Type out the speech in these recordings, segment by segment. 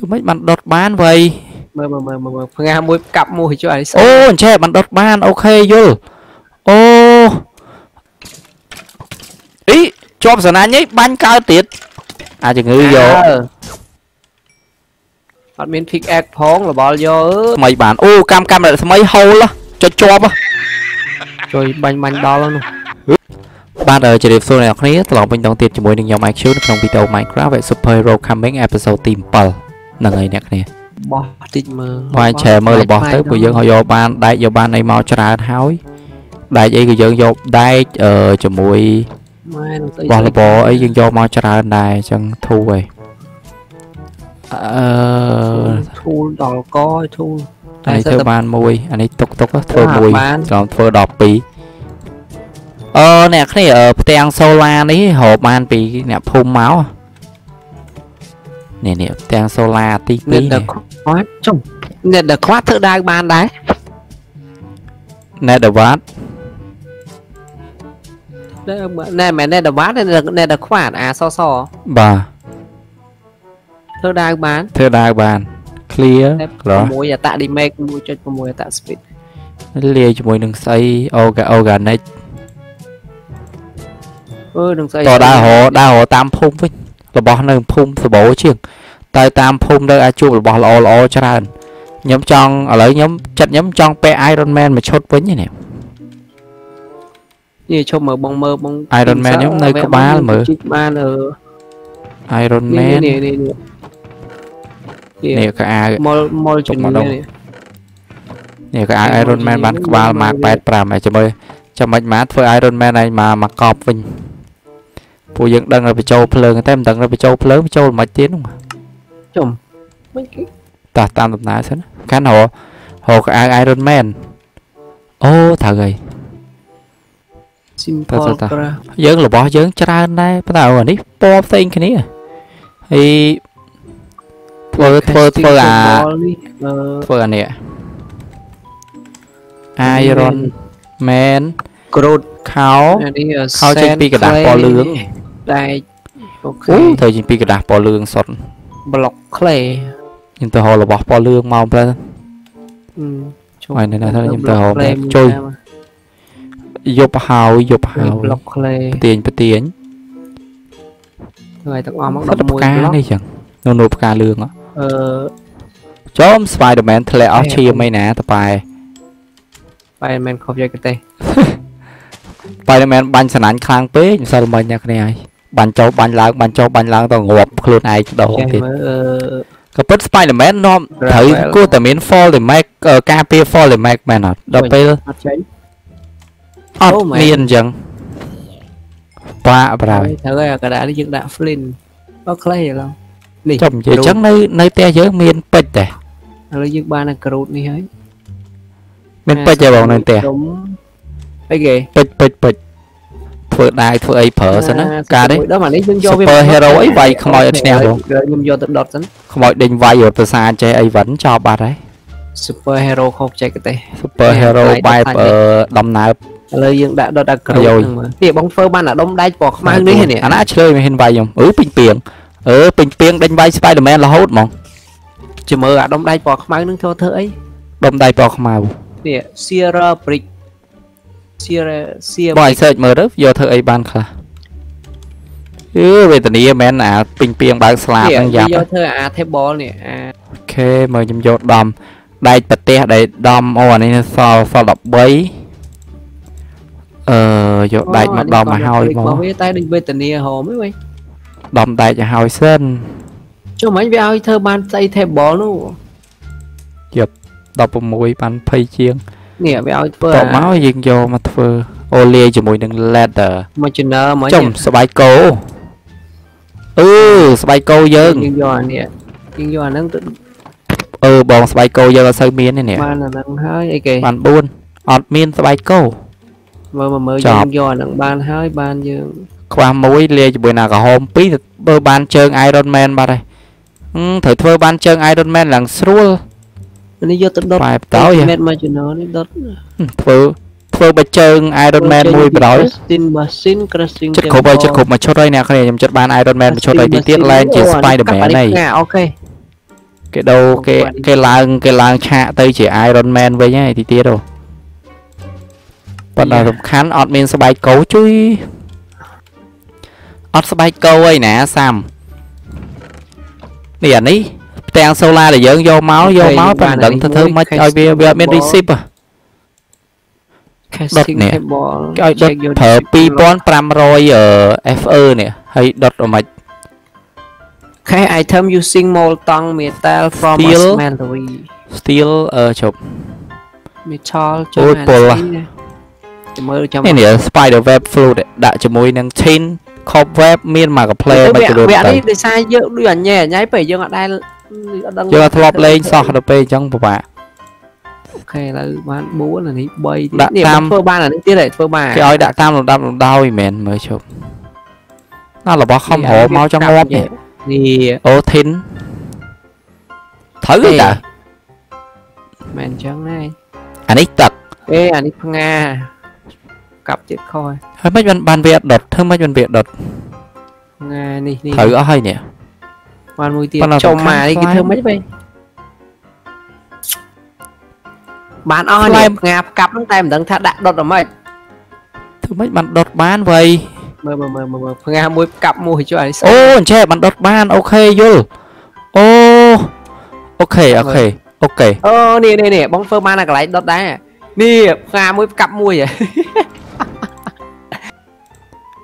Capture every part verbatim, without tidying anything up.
Thứ mấy bạn đọt ban vậy? Mơ mơ mơ mơ mơ môi cặp môi cho ấy sao? Ô, chè bạn đọt ban, ok vô. Ô. Ý, chộp giờ anh ấy ban cao tiệt. À chừng ngư vô. Bạn miễn pick egg phong là bao vô. Mấy bạn ô cam cam lại mấy hole á, cho chộp á. Trời banh banh đó luôn. បាទជម្រាបសួរអ្នកនរគ្នាត្រឡប់វិញម្ដងទៀតជាមួយនឹងខ្ញុំ iQube ក្នុងវីដេអូ Minecraft Super Hero Coming Episode ទី bảy ហ្នឹងហើយអ្នកនេះបងតិចមើលបងឆែមើលរបស់ទៅព្រោះយើងយកបានដែកយកបានអីមកច្រើនហើយដែកអីក៏យើងយកដែកជាមួយបោះលបអីយើងយកមកច្រើនដែរចឹងធូរហ៎អឺធូរដល់កយធូរតែធ្វើបានមួយអានេះតុកតុកធ្វើមួយ Ờ nè cái này ở tang solar này hộp ban bị nè phun máu nè nè tang solar tí tí nè quát chung nè được quát thứ đa ban đấy nè được quát nè mẹ nè được quát nè được quát à so so bà thứ đa ban thứ đa ban clear rồi mùi giờ tạ đi make mùi cho mùi tạ speed clear cho mùi đừng say organic. Ừ, đừng tỏ đa hộ đa hộ tam phun với là bỏ nơi phun phải bổ chiên tay tam phun đây ai chụp là bỏ lo lo cho ra nhóm trong ở lấy nhóm chặt nhóm trong pe Iron Man mà chốt với như này gì cho mở bông mơ bông Iron Man nhóm nơi có ba là mở Iron Man nè cả mol mol chụp màu đồng nè cả Iron Man bán ba mạc bát trà mày cho mày cho mày mát với Iron Man này mà mà cọp vinh phụ dựng đang là bị châu phơi người ta em đang là bị châu lớn châu mà tiến đúng không? Chồng, ta tam tập nãy xíu, khán hộ hộ cái Iron Man, ô thằng gầy, dướng là bỏ dướng chả này, bắt đầu rồi ní, pop thing cái ní à, thì phơi phơi phơi à, phơi này à, Iron Man, Groot, khao, khao trên pi cái đá bò lưỡng. Đây, okay. Thời gian pi cái đá bò lưỡng sọt block clay nhưng tôi hồ là bỏ bò lưỡng màu lên ngoài này là thôi nhưng tôi hồ đẹp trôi dọc hào dọc hào block clay tiền bát tiền người ta qua mắc đập cá này chẳng nô nô cá lưỡng á chôm Spiderman thề ở chi mấy nè tập bài Spiderman không chơi cái tay Spiderman bắn sẵn khang pé sao mà nhạc này bắn châu bắn láng bắn châu bắn láng tao ngộp luôn ai đâu thì có bớt Spiderman nó thấy cô tầm miếng fall để make ca pê fall để make mày nào đập pê ốp miên chẳng ba rồi thấy à cái đã đi dựng đạn Flynn có clay rồi không chồng chị chắc nơi nơi te giới miên pet này lấy dựng ba là Groot này ấy miên pet chơi bọn này te cái pịch pịch pịch phượt đai phượt ấy phở sao nó cả đấy super hero ấy vậy không mọi anh luôn không mọi đình vay ở từ xa chơi ấy vẫn cho bà đấy super hero không chơi cái tay super hero bay ở đầm nào lời dương đã đợt đã rồi thì bóng phơ ban ở đông đai bỏ mang đấy này anh đã chơi mình hình vay dùng ứ pin pieng ứ pin pieng đánh bay Spiderman là hốt mong chỉ mơ ở đông đai bỏ mang nước cho thưa ấy đông đai bỏ màu nè Sierra Brick bỏi search mở rớp vô thơ ấy ban khờ ừ về tình yêu mến à ping ping bán slab đang dạp vô thơ à thế bó nè ok mời nhầm vô đom đây bật te đây đom ô này sao sao đọc bấy ờ vô đây mà đom mà hôi mà tay đừng về tình yêu hồ mới vậy đom đây cho hôi sơn cho mấy với ai thơ ban tay thế bó luôn dập đọc một mũi ban phay chiêng nè với ai phơi máu riêng vô mà phơi oleo chỉ mùi đừng leather mà chừng nào mới chồng Spico ừ Spico dưng riêng vô nè riêng vô nắng tự ừ bọn Spico giờ là sơi miên này nè ban là nắng hơi kì ban buôn ọt miên Spico mà mà mới riêng vô nắng ban hơi ban dưng qua mũi lê chỉ mùi nào cả hôm pí bơ ban chân Iron Man ba đây thử phơi ban chân Iron Man là srul này vô tận đốt Spiderman mà chuyện nó đốt phơi phơi bạch trơn Iron Man mui bỏi chất khổ bơi chất khổ mà chốt đây nè cái này nhầm chất ban Iron Man chốt đây đi tiết lên chỉ Spiderman này ok Cái đâu cái cái làng cái làng chạ tới chỉ Iron Man với nhá thì tiếc đâu. Bọn là rụp khán ọt miên sbai cấu chui. Ọt sbai câu ấy nè Sam. Nè ní, tang solar là giỡn vô máu vô máu bạn đừng thơ mất ơi bia bia miên receive à. Đột nè. Cái đột thở hai nghìn năm trăm ở ép e nè hay đột ở mạch. Okay, item using molten metal from a smeltery. Steel ở chụp. Metal cho hàn. Này nè spider web flow đã cho mối năng tin cobweb miên mà có play mà được. Vậy đi để sai dữ đuổi ảnh nhẹ nhái bảy dương ở đây. Giờ thọp lên sọ đập về trong bụp ạ. Ok là bán búa là ní bay. Đã tam phơ ba là ní tiết để phơ ba. Cái ơi đã tam là đâm đau thì mền mới chụp. Nó là bỏ không hổ máu trong web nhỉ. Thì ô thính thử đã màn trắng này anh ít tật ê anh ít nga cặp chết coi hơi mấy bên bàn việt đột thưa mấy bên việt đột nga này thử ở hơi nè bàn mùi tiền chồng mà đi cái thưa mấy bên bán on em ngạp cặp lúc tay mình đang thắt đạn đột ở mày thưa mấy bạn đột bán vậy mơ mơ mơ mơ nga môi cặp môi cho anh ô che bạn đột ban ok vô ô ok ok ok ô nè nè nè bóng phơ man là cái đột đá nè nga môi cặp môi vậy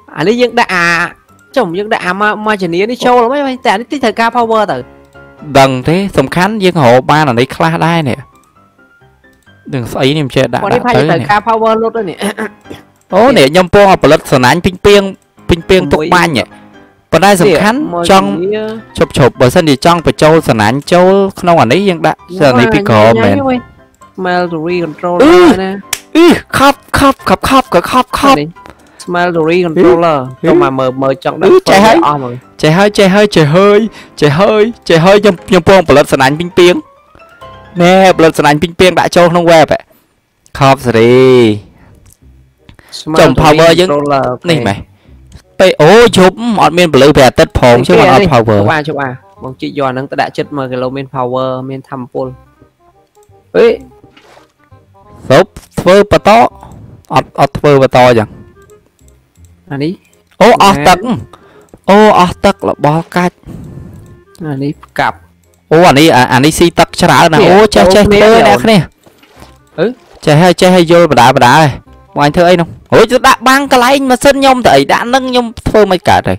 anh ấy đã à chồng nhưng đã mà mà chỉ ní đi show lắm mấy tại đi thời ca power tử đằng thế sầm khán nhưng hộ ba là đấy class đây nè đừng xoáy niềm che đã đã tới nè power luôn đó nè. Ô nè nhầm po học luật sản ánh ping ping ping ping thuộc ban nhỉ. Còn đây sầm khán trong chụp chụp bởi sân thì trong phải châu sản ánh châu không còn đấy nhưng đã giờ này bị cỏ mệt. Smeltery controller nè. Ừ khóc khóc khóc khóc khóc khóc. Smeltery controller. Trong mà mờ mờ trong đó. Chạy hơi chạy hơi chạy hơi chạy hơi chạy hơi chạy hơi nhầm nhầm po học luật sản ánh ping ping. Nè luật sản ánh ping ping đã châu không web vậy. Khóc rồi. Chồng power dưng này mày pe ô chụp ọt miên blue về tết phong chứ mà ọt power qua chụp à bọn chị giò nắng ta đã chết mà cái lô miên power miên thăm full ấy sốp thơ bà to ọt ọt thơ bà to chẳng anh đi ô ọt tật ô ọt tật là bó cách anh đi cặp ô anh đi anh đi si tật chả đá nào ô chơi chơi chơi đẹp nè ừ chơi hay chơi hay vô bà đá bà đá này anh thưa ấy không? Ôi chứ đã băng cái lái mà sân nhom thầy đã nâng nhom phơ mấy cả rồi.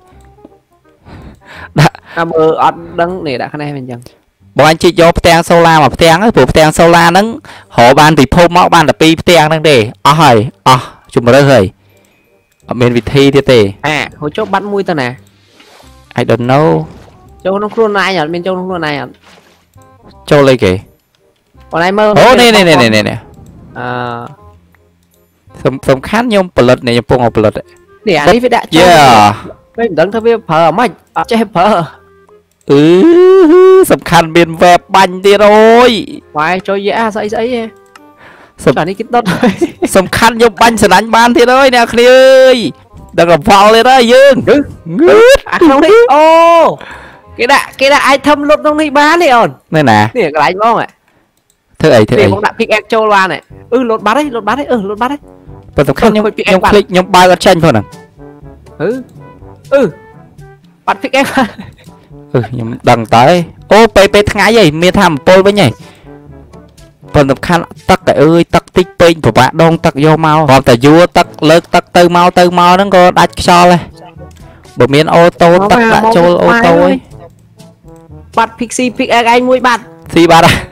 Đã mơ ọt đấng này đã khá này mình chẳng. Bọn anh chị cho tang solar mà tang ấy, buộc tang solar nâng họ ban bị phô móc ban là pi tang nâng đề. Ờ hời, ờ, chụp mà rơi hời. Ở bên vị thi thế tề. À, hồi chốc bắt mũi tao nè. I don't know. Châu nó luôn này nhở, bên châu nó luôn này nhở. Châu lấy kì. Bọn anh mơ. Ô nè nè nè nè nè. À sầm khán nhôm plot này nhôm phong ở plot đấy. Để anh đi với đại châu. Yeah. Đấy đấng thưa với phở mày. Chơi phở. Ừ, sầm khán biên web banh đi rồi. Quái cho dễ sấy sấy. Sầm khán đi kít đốt. Sầm khán nhôm banh sần đánh ban thế rồi nè khỉ ơi. Đừng làm vào lên đó Dương. Ừ. Ngứt. À không đi. Ô. Cái đã cái đã ai thâm lốt trong này bán này ổn. Này nè. Nè cái đánh không ạ. Thưa ấy thưa ấy. Để con đặt pick egg châu loa này. Ừ lốt bát đấy, lốt bát đấy. Ừ lốt bát đấy. Và tập khách nhóm click nhóm bay bắt tranh thôi nè. Ừ. Ừ. Bắt pick em. Ừ nhóm đằng tới. Ô pê pê tháng ngày vậy, mẹ thầm tôi với nhỉ. Phần tập khách tắc cái ơi, tắc tích pênh của bạn đông tắc vô mau. Còn tại vua tắc lợt tắc tư mau tư mau nó có đạch cho lên. Bởi miền ô tô tắc đã cho ô tô ấy. Bắt pick si pick egg anh mũi bạn. Si bạn à.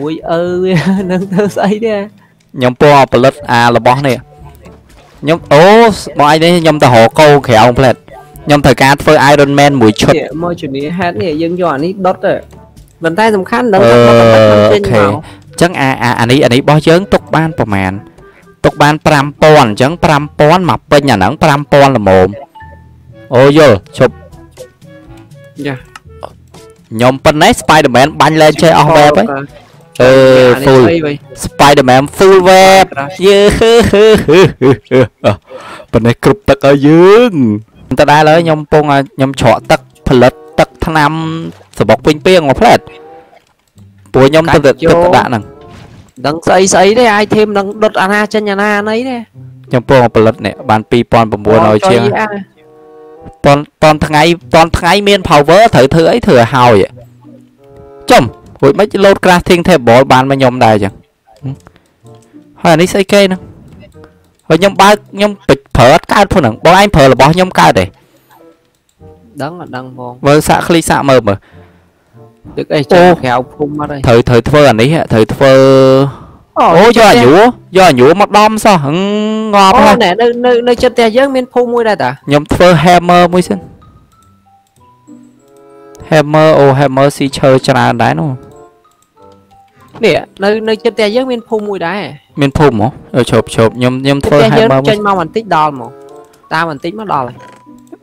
Ui ơi, nâng thơ sấy đấy. Nhóm po plot à là boss này nhóm ô bọn anh đấy nhóm ta họ câu khéo không plot nhóm thời ca phơi Iron Man mùi chuột môi chuyện này hết này dân cho anh ấy đốt rồi bàn tay tầm khán đấm chẳng à à anh ấy anh ấy bó chớn tục ban của màn tục ban pram pon chẳng pram pon mập bên nhà nắng pram pon là mồm ôi vô chụp nhóm Penet Spiderman banh lên chơi off web ấy. Ờ, full Spider-Man full web. Bên này cụp tắc ở dương. Ta đá lấy nhóm pong nhóm trọ tắc, phật tắc, tham, sờ bọc pin pin ngọc phật. Bố nhóm thật thật đã nâng đăng xây xây đấy ai thêm đăng đột ana chân nhà na nấy nè nhóm bố một lật nè bàn pi pon bầm bùa nói chuyện toàn toàn thằng ấy toàn thằng ấy miên phào vỡ thử thử ấy thử hào vậy chồng hồi mấy lốt crafting thêm bố bàn mà nhóm đài chẳng hồi này xây cây nè hồi nhóm ba nhóm bịch phở cao thôi nè bọn anh phở là bỏ nhóm cao để đăng là đăng mong vâng xạ khli xạ mờ mà được ấy chơi khéo phun mà đây thời thời thơ anh ấy thời thơ ô do nhũ do nhũ mặt đom sao hứng ngon quá nè nơi nơi nơi chân te dớt miên phun mũi đây ta nhóm thơ hammer mũi xin hammer ô hammer si chơi cho là đái nó nè nơi nơi chân te dớt miên phun mũi đái miên phun hả ở chộp chộp nhóm nhóm thơ hammer chân mau mình tích đo mà ta mình tích mất đo này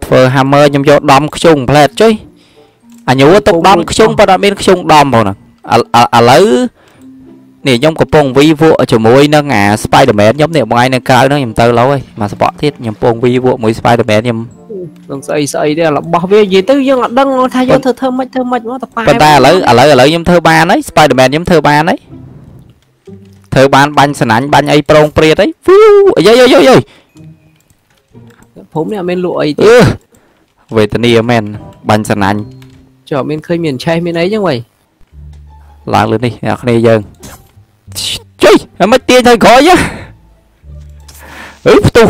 thơ hammer nhóm vô đom chung plate chơi anh nhớ tục đom chung và đom bên chung đom vào nè à lấy nè nhóm của pong vi vua ở chỗ môi nó ngả Spiderman nhóm này bọn anh đang cao nó nhầm tơ lâu ấy mà spot thiết nhầm pong vi vua môi Spiderman nhầm đừng xây xây đây là bỏ về gì tư dương là đăng nó thay cho thơ thơ mạch thơ mạch nó tập phải ta à lấy à lấy à lấy nhóm thơ ba đấy Spiderman nhóm thơ ba đấy thơ ban ban sẵn anh ban ấy prong pre đấy vui vui vui vui phốm này bên lụa ấy về tên đi men ban sẵn anh chở bên khơi miền trai bên ấy chứ mày lạng lên đi nhạc này dần chơi em mất tiền thôi khó chứ ừ tu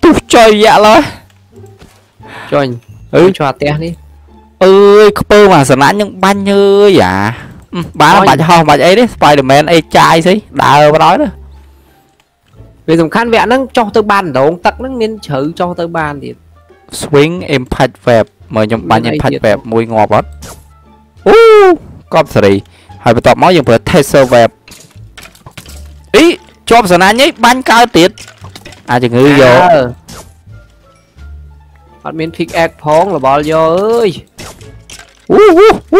tu chơi dạ lo cho anh ừ cho tiền đi ơi cơ mà sẵn án những ban như dạ bán bạn hò bạn ấy đấy Spiderman ấy trai xí đào nói đó về dùng khăn vẹn nó cho tới bàn đổ tắc nó nên chữ cho tới bàn thì swing em phạt vẹp mời nhóm bạn em phạt vẹp mùi ngọt bớt u có gì hãy tập máu dùng vừa thay sơ vẹp ý cho sẵn anh ấy ban cao tiết à chừng ngư vô bạn miễn thích ép phóng là bao giờ ơi u u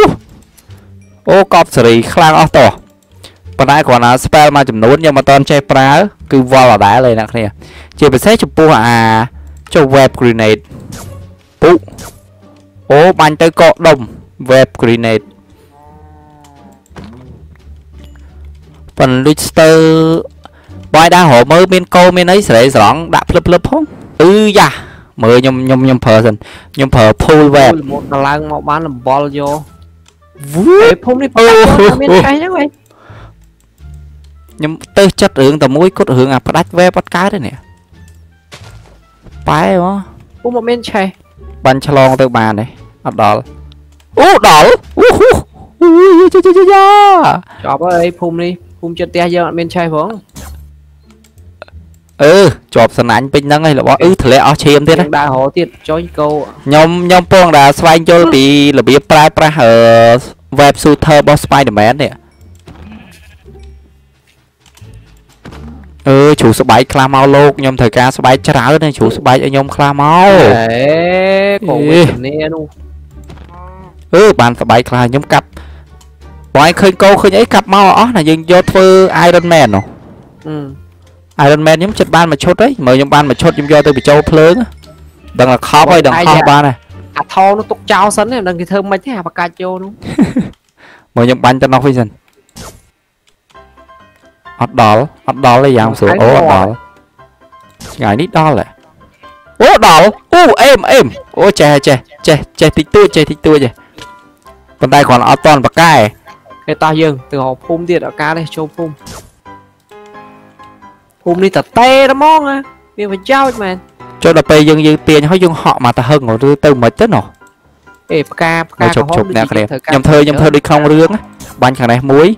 u có gì khang ở tổ còn ai còn là spell mà chùm nốt nhưng mà toàn chơi pra cứ vào là đá lên nặng nè chỉ phải xét chụp bùa à cho web grenade bụng ô bánh tới cọ đồng web grenade phần Lister bài đa hổ mới bên cô bên ấy sẽ rõng đạp lấp lấp không ừ da mới nhom nhom nhom phở dần nhom phở phôi về một là mau bán làm ball vô vui không đi nhom tới chất hướng tầm mũi cốt hướng à bắt đắt ve bắt cá đấy nè phải không cũng một bên chạy bắn cho lon từ bàn này ấp đỏ ô đỏ ui chơi chơi chơi chọc ơi phun đi phun chân te giờ bên trai phóng ừ chọc sẵn anh bình năng hay là bỏ ừ thử lẽ ở chìm thế đấy đã hổ tiệt cho câu nhóm nhóm phong đã xoay cho bị là bị prai prai hở web shooter boss Spiderman nè ừ chủ số bảy clam máu lô nhóm thời ca số bảy cháo này chủ số bảy nhóm clam máu đấy còn nè luôn ừ bạn số bảy clam nhóm cặp bọn anh khơi câu khơi ấy cặp máu ó là dừng do thơ Iron Man rồi ừ. Iron Man nhóm chật ban mà chốt đấy mời nhóm ban mà chốt nhóm do tôi bị trâu lớn đừng là khó ơi đừng khó ba này à thô nó tục trao sấn này đừng cái thơm mấy thế hả bà ca chô luôn mời nhóm ban cho nó phi dần ấp đỏ ấp đỏ là dạng sữa ố ấp đỏ ngày nít đo lại ố đỏ u em em ô chè chè chè chè thịt tươi chè thịt tươi chè còn đây còn áo toàn và cài cái ta dừng từ họ phun điện ở cá đây cho phun phun đi tật tê nó mong á mình phải trao mà cho đập bê dừng dừng tiền họ dùng họ mà ta hơn ngồi đưa từ mệt chết nổ ê ca ca chụp chụp nè cái đẹp nhầm thơ nhầm thơ đi không rương á ban cái này muối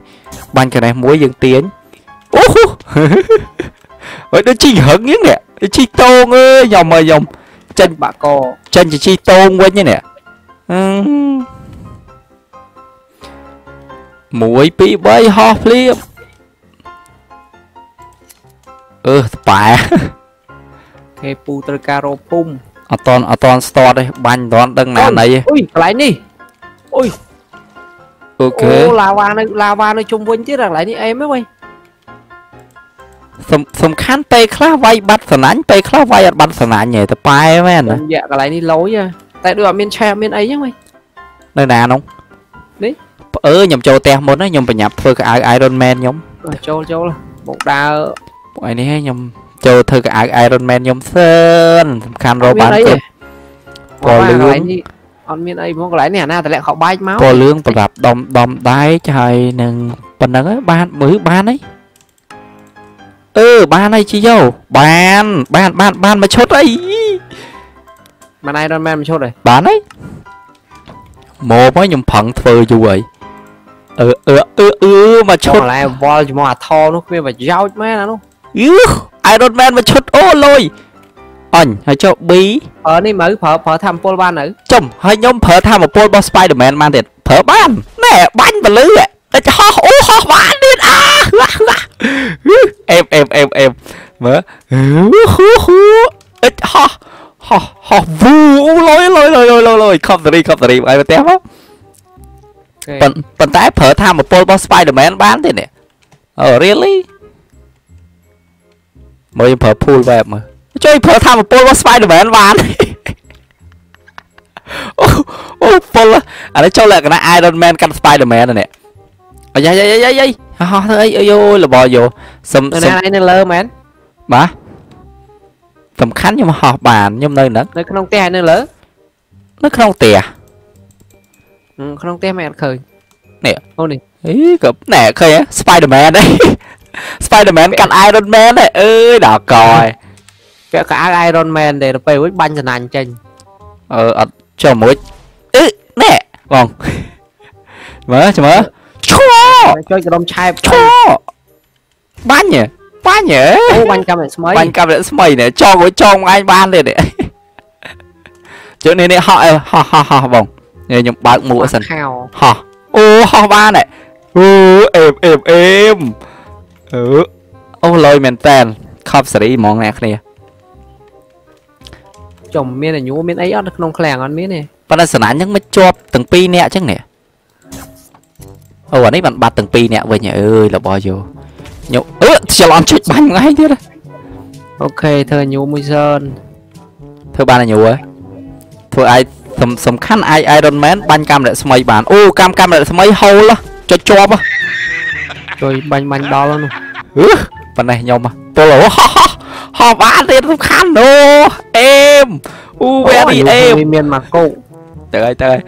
ban cái này muối dừng tiến ôi nó chỉ hứng những nè chi tôn ơi dòng mà dòng chân bà cô chân chỉ chi tôn quên như nè mũi bị bay ho liếm ừ phải cái pu tơ caro pum ở toàn ở toàn store đây ban toàn đằng nào này ui lại đi ui ok lava này lava này chung quanh chứ rằng lại đi em ấy quay sầm khăn tay khá vay bắt sẵn ánh tay khá vay bắt sẵn ánh nhảy tập bài mấy anh dạ cái này đi lối nha tại đưa ở miền trai miền ấy chứ mày nơi nào không đấy ừ nhầm châu te môn á nhầm phải nhập thôi cái Iron Man nhóm châu châu là một đào vậy này nhầm châu thưa cái Iron Man nhóm sơn khăn rô bán cực có lương còn miền ấy muốn có lái nè na tại lại họ bay máu có lương tập đạp đom đom đái trời nừng phần đó ban mới ban ấy ừ ban này chi dâu ban ban ban ban mà chốt ấy ban Iron Man mà chốt rồi bán ấy mô mới nhầm phẳng thơ dù vậy ừ ừ ừ ừ mà chốt còn lại voi mà thò nó kia mà giao mẹ nó ừ Iron Man mà chốt ô lôi anh hãy cho bí ở đây mới phở phở thăm Paul ban nữ chồng hãy nhóm phở thăm một Paul Spiderman man thiệt phở ban nè bánh và lưới ạ cho ô ho bán đi à em em em em mở ho ho ho vu lôi lôi lôi lôi lôi không từ đi không từ đi ai mà téo á tận tận tái phở thăm một Paul Spiderman bán thế nè oh really mới phở pool về mà chơi phở tham một Paul Spiderman bán ô ô Paul à đấy cho lại cái này Iron Man cắn Spiderman này nè à dây dây dây dây ha thôi ơi ơi là bò vô sầm sầm này này lơ man mà tầm khánh nhưng mà họp bàn nhưng nơi nữa nơi không te nơi lỡ nó không tè không te mẹ khơi nè ô này ý cỡ nè khơi á Spiderman đấy Spiderman cắn Iron Man đấy ơi đỏ còi cả Iron Man để nó về với banh thành anh chênh ờ cho mũi ư nè còn mở cho mở cho cho cái đông chai cho bán nhỉ bán nhỉ banh cam lại smay banh cam lại smay này cho với cho anh ban liền đấy chỗ này này họ họ họ họ vòng này nhung bạn mua sần họ ô họ ba này ô em em em ừ ô lôi men tan khóc sỉ mong nè kia chồng miên này nhú miên ấy ăn không khèng ăn miên này. Bạn đã sẵn án những mấy chop từng pi nè chắc nè. Ồ anh ấy bạn bạt từng pi nè về nhà ơi là bao nhiêu. Nhú ớ chờ làm chút bánh ngay thế đây. Ok thưa nhú mui sơn. Thưa bạn là nhú ấy. Thưa ai tầm tầm khăn ai Iron Man banh cam lại smay bạn. Ô cam cam lại smay hole đó cho chop á. Rồi banh banh đó luôn. Ừ bạn này nhom mà. Tôi là họ bán tiền không khăn đâu em u bé đi em miền mà cô trời trời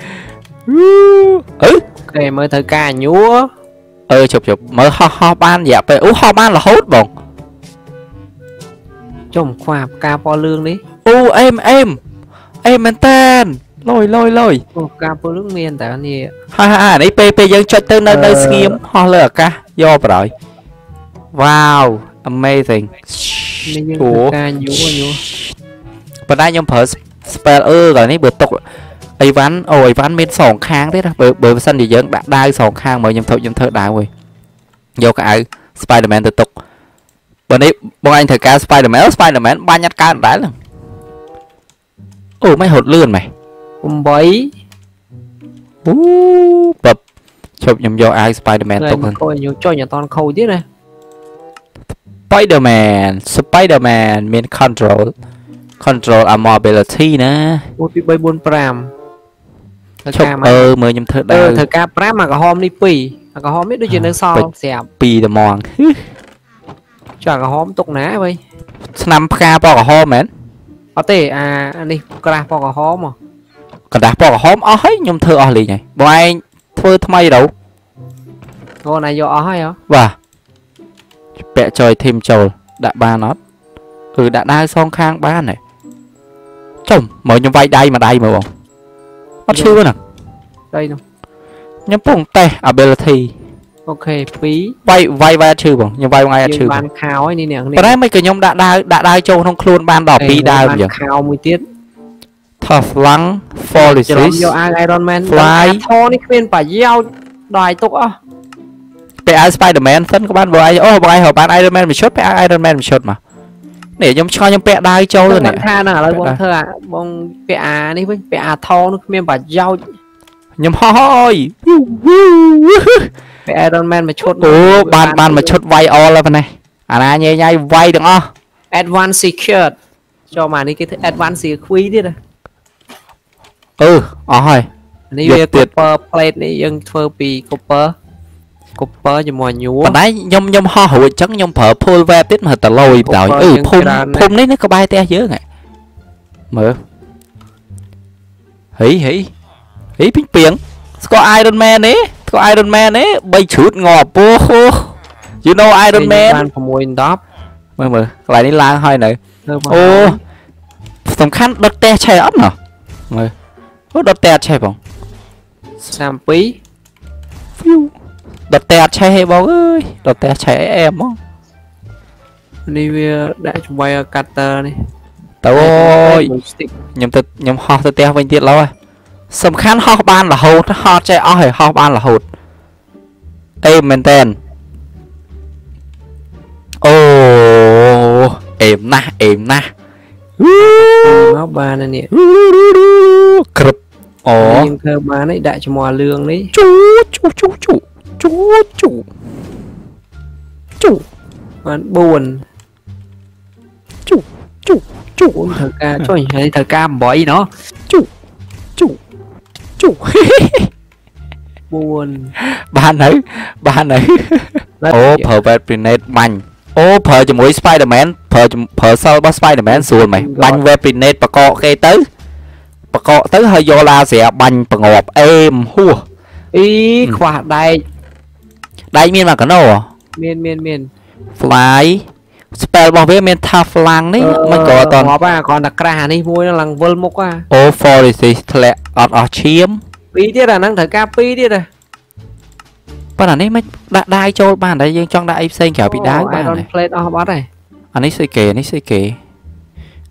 ừ cái mới thấy ca nhúa ơi chụp chụp mới ho ho ban dạ về u ho ban là hốt bồng chồng khoa ca po lương đi u em em em men tên lôi lôi lôi ca po lương miền tại anh gì ha ha này pp dân cho tên nơi nơi skiêm ho lừa ca do rồi wow amazing ủa bữa nay nhom phở spell ơ rồi nấy bữa tục ấy ván ôi ván bên sòng khang đấy đó bởi bởi sân thì dân đã đai sòng khang mà nhom thợ nhom thợ đá rồi vô cái áo Spiderman tự tục bữa nay bọn anh thợ cá Spiderman Spiderman ba nhát cá đá lần ủa mấy hột lươn mày um bấy ú bập chụp nhom vô áo Spiderman tục hơn coi nhiều cho nhà toàn khâu thế này Spiderman, Spiderman mean control, control a mobility nè. Một bị bay buồn pram. Chụp ơ mới nhầm thợ đá. Thợ cá pram mà cả hôm đi pì, mà cả hôm biết đôi chuyện nó so xẹp. Pì là mòn. Chả cả hôm tục ná vậy. Năm ca po cả hôm mến. Ở tề à đi, cả po cả hôm mà. Cả đá po cả hôm ó hết nhầm thợ ó lì nhỉ. Bọn anh thưa thay đâu. Con này do ó hay hả? Và. Bẹ trời thêm trầu đã ba nó ừ đã đai song khang ba này chồng mở nhóm vai đây mà đây mà bông bắt chưa nè đây đâu nhóm bông tay ability ok phí vay vay vay chưa bông nhóm vai ngay chưa ban khao ấy đi nè bữa nay mấy cái nhóm đã đai đã đai trầu không khuôn ban đỏ pi đai bây giờ khao mười tiết thở lắng for the series Iron Man fly thôi đi khuyên phải giao đòi tục á pê i Spiderman thân các bạn vừa ai ô vừa ai họ bán Iron Man mình chốt pê i Iron Man mình chốt mà để nhóm cho nhóm pê i đai châu rồi nè tha là lời bông thơ à bông pê i đi với pê i thô nó miền bà giao nhóm hoi pê i Iron Man mà chốt ủa ban ban mà chốt vay all là phần này à na nhây nhây vay được không advanced secure cho mà đi cái advanced secure quý đi rồi ừ ờ rồi Ní về copper plate ní dân phơ pi copper copper cho mọi nhúa. Bạn đấy nhom nhom ho hụi trắng nhom phở phôi ve tít mà tờ lôi tạo ừ phun phun đấy nó có bay te dữ này. Mở. Hí hí hí pin piếng. Có Iron Man ấy, có Iron Man ấy bay chửt ngò po. You know Iron Man. Mơ mơ lại đi la hơi này. Ô. Tầm khăn đợt te che ấp nào. Mơ. Đợt te che bông. Sam pí. Đợt te che bông ơi, đợt te che em không. Đi đã chuẩn bị cutter đi. Tao ơi. Nhầm tật nhầm ho tơ te bên tiệt lâu rồi. Sầm khăn ho ban là hột, ho che ó hay ho ban là hột. Em maintain. Ô em na em na. Nó ba này nè. Cụp. Ồ. Nhưng thơ ba này đại cho mò lương đấy. Chú chú chú chú chú chú. Chú. Bạn buồn. Chú chú chú thằng ca cho anh thằng ca bỏ nó. Chú chú chú. Buồn. Ba nữ, ba nữ. Ô phở bẹt pinnet manh. Ô phở cho mũi Spiderman, phở phở sau boss Spiderman xuôi mày. Banh về pinnet bà cọ kê tới. Bà cọ tới hơi vô la sẽ banh bà ngọp êm hua. Ý khoa đây. Đây miên mà có nô à? Miên miên miên. Fly. Spell bằng với miên tha flang đấy. Mình có toàn. Ngọp à còn đặc ra này vui nó lằng vơ mốc à. Ô for thì lẹ ọt ọt chiếm. Pi tiết là năng thở ca pi tiết à. Bạn này mới đai cho bạn đây nhưng trong đại xây kiểu bị đá bạn này. Plate off bot này. Anh ấy xây kề, anh ấy xây kề.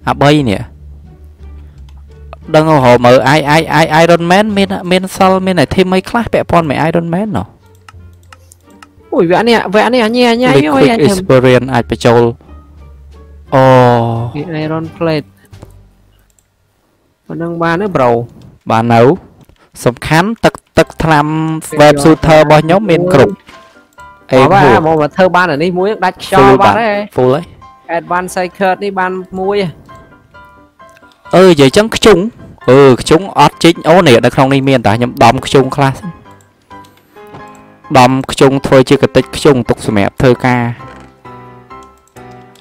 À bay nè. Đừng hồ mở ai ai ai Iron Man men men sol men này thêm mấy class bẹ pon mấy Iron Man nào. Ui vẽ nè, vẽ nè nhẹ nhẹ ơi anh. Experience ai phải chol. Ồ. Iron Plate. Còn đang ba nữa bầu. Ba nấu. Sầm khám tật tật tham web shooter bao nhóm miền cục. Em hùa. Mà mà thơ ban ở đây muối đặt cho ban đấy. Full đấy. Advanced cycle đi ban muối. Ừ vậy chẳng chúng. Ừ chúng ót chính ố này ở trong này miền tại nhóm đom chúng class. Đom chúng thôi chưa cái tích chúng tục mẹ thơ ca.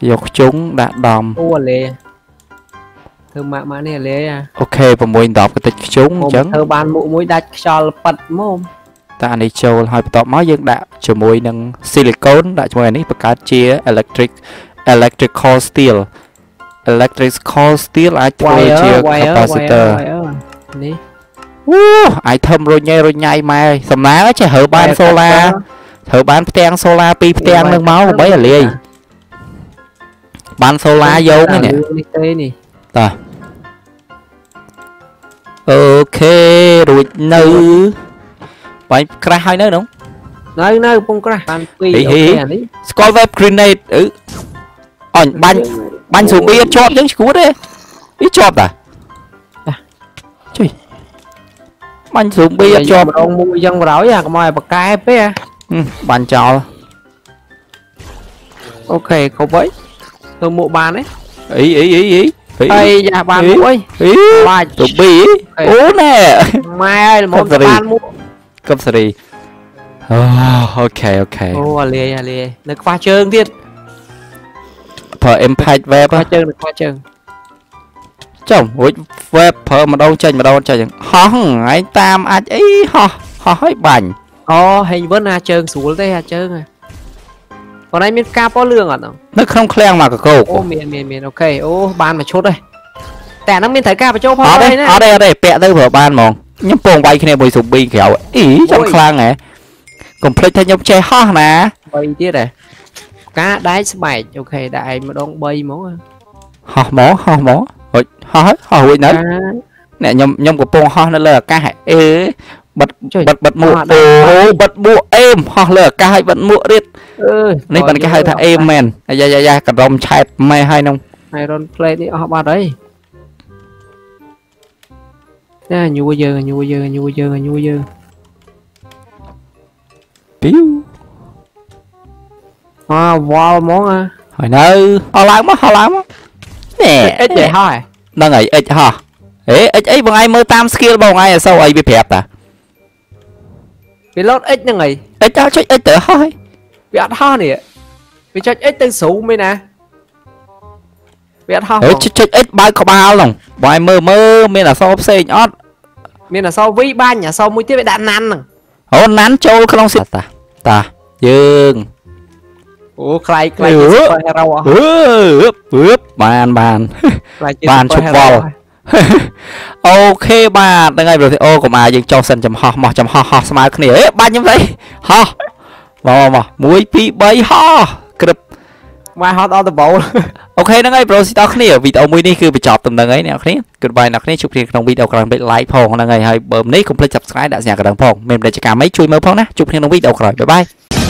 Dọc chúng đã đom. Thơ mạ mạ này lê à. Ok, và mùi đọc cái tích chúng chẳng. Thơ ban mũ mũi đạch cho là bật mồm. Ta này châu hỏi bật mối dân đã cho mùi nâng silicon. Đã cho mùi này bật cá chia electric. Electrical steel. Electrical steel ai thuê chia capacitor. Ai thơm rồi nhai rồi nhai mai. Sầm lá chả hở ban solar. Hở ban pteang solar pi pteang nâng máu bấy là lê. Ban solar vô cái nè. Ta. Ok, rồi nư. Bạn crash hay nữa đúng? Nư nư không crash. Ban phi ok này. Skull web grenade. Ừ. Ảnh banh banh xuống bia chọp chứ cú đấy. Ý chọp à? À. Trời. Banh xuống bia chọp ông mua dân rối à, mày bạc cái pé à. Ừ, bạn chào. Ok, có vậy. Tôi mua bàn đấy. Ý ý ý ý. Ây da ban mũi. Ba tụi bí. Ú nè. Mai ơi một ban mũi. Cấp seri. Oh, ok ok. Ô à lê à lê. Nó qua chương thiệt. Phở Empire web á. Qua chương qua chương. Chồng, ôi web phở mà đâu chênh mà đâu chênh. Hông, anh tam anh ý ho, ho hơi bảnh. Ô hình vẫn à chương xuống thế à chương à. Còn anh miếng ca có lương à nó? Nó không khen mà cả cầu. Ô miền miền miền ok. Ô ban mà chốt đây. Tẻ nó miếng thấy ca phải chốt hoa đây này. Ở đây ở đây pẹ tới vừa ban mòn. Nhắm bồn bay khi này bồi sụp bi kẹo. Ý trong khang này. Còn play thay nhóm che ho nè. Bay tiết này. Cá đáy bảy ok đại mà đón bay mỏ. Ho mỏ ho mỏ. Hồi ho hết ho hồi nữa. Nè nhóm nhóm của bồn ho nó lơ ca hả? Ê. Bật bật bật mũ bật mũ êm hoặc là ca hay bật mũ riết này bật cái hơi thà êm men ai da da da cả rồng chạy mày hay nông Iron Plate đi họ ba đấy nha nhiều giờ nhiều giờ nhiều giờ nhiều giờ piu à wow món à hồi nãy họ làm á họ làm á nè ít vậy thôi đang ngày ít hả. Ê, x ấy bằng ai mơ tam skill bằng ai à sao ấy bị phép à? Pilot x như này. X cho chết x tới hơi. Bị ăn ho nè. Bị chết x tới xấu mới nè. Bị ăn ho. Ê chết chết x bao có bao lòng. Bằng ai mơ mơ mình là sao xe nhót. Mình là sao vi ba nhà sau mũi tiếp bị đạn năn. Ô nán trâu không xịt ta. Ta. Dương. Ủa khai khai rau à. Ướp ướp bàn bàn. Bàn chụp vào. Ok bà đang ngay video của mà dừng cho sân chấm ho mò chấm ho ho smile cái này ba nhóm đấy ho mò mò muối pi bay ho cực mai hot on the ball ok đang ngay pro star cái này video mới này cứ bị chọc tầm đang ấy nè cái này goodbye nè cái này chụp riêng trong video các bạn bị like phong đang ngay hay bấm nấy complete subscribe đã nhà các bạn phong mềm để cho cả mấy chui mới phong nè chụp riêng trong video các bạn bye bye.